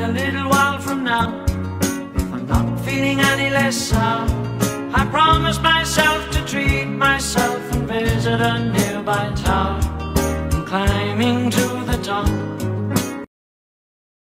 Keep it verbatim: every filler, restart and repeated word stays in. in a little while from now, if I'm not feeling any less sour, I promise myself to treat myself and visit a nearby tower.